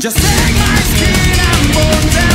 Just take my skin and bone.